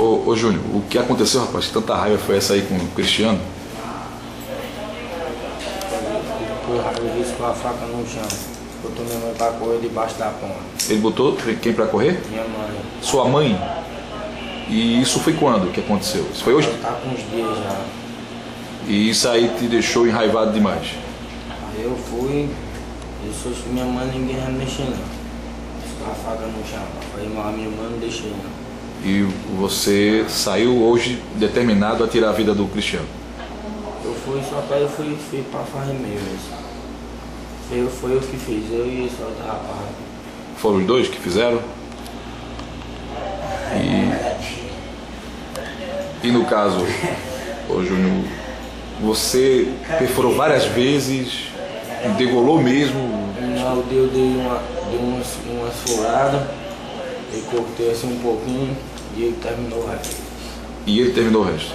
Ô Júnior, o que aconteceu, rapaz? Que tanta raiva foi essa aí com o Cristiano? Foi raiva disso com a faca no chão. Botou minha mãe pra correr debaixo da ponte. Ele botou quem pra correr? Minha mãe. Sua mãe? E isso foi quando que aconteceu? Isso foi hoje? Tá com uns dias já. E isso aí te deixou enraivado demais? Eu fui, eu sou com minha mãe, ninguém vai mexer não. Ficou a faca no chão, foi mal a minha mãe, não deixei não. E você saiu hoje determinado a tirar a vida do Cristiano? Eu fui, só que eu fui pra fazer mesmo. Foi eu que fiz, eu e esse outro rapaz. Foram os dois que fizeram? E no caso, ô Júnior, você perfurou várias vezes, degolou mesmo? Não, eu dei uma furada. Ele cortei assim um pouquinho e ele terminou o resto. E ele terminou o resto?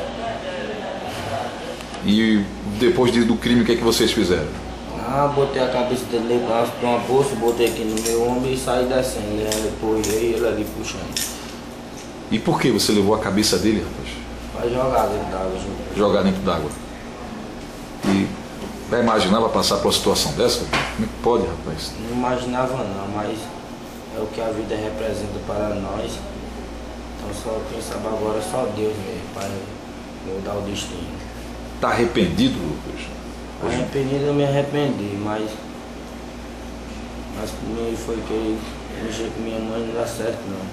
E depois do crime, o que é que vocês fizeram? Ah, botei a cabeça dele lá pra uma bolsa, botei aqui no meu ombro e saí descendo. Depois ele ali puxando. E por que você levou a cabeça dele, rapaz? Vai jogar dentro d'água. Jogar dentro d'água. E já imaginava passar por uma situação dessa? Como que pode, rapaz? Não imaginava não, mas... é o que a vida representa para nós. Então só quem sabe agora só Deus mesmo para mudar o destino. Tá arrependido, Lucas? Arrependido eu me arrependi, mas comigo foi que mexer com minha mãe não dá certo não.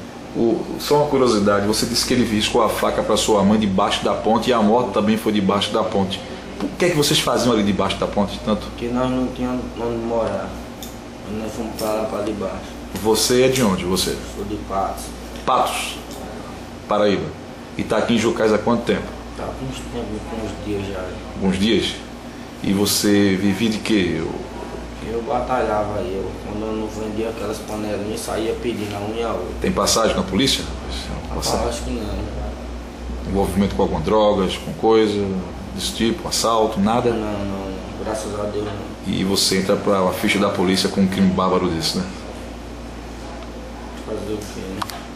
Só uma curiosidade, você disse que ele riscou a faca para sua mãe debaixo da ponte e a moto também foi debaixo da ponte. Por que é que vocês faziam ali debaixo da ponte tanto? Porque nós não tínhamos onde morar. Nós fomos para lá para debaixo. Você é de onde, você? Sou de Patos. Patos? Paraíba. E tá aqui em Jucás há quanto tempo? Tá há uns dias já. Alguns dias? E você vivia de quê? Eu batalhava aí. Quando eu não vendia aquelas panelinhas, saía pedindo a um e a outra. Tem passagem com a polícia? Passagem? Acho que não. Envolvimento com alguma drogas, com coisa desse tipo, assalto, nada? Não. Graças a Deus não. E você entra pra uma ficha da polícia com um crime bárbaro desse, né? Fazer o quê, né?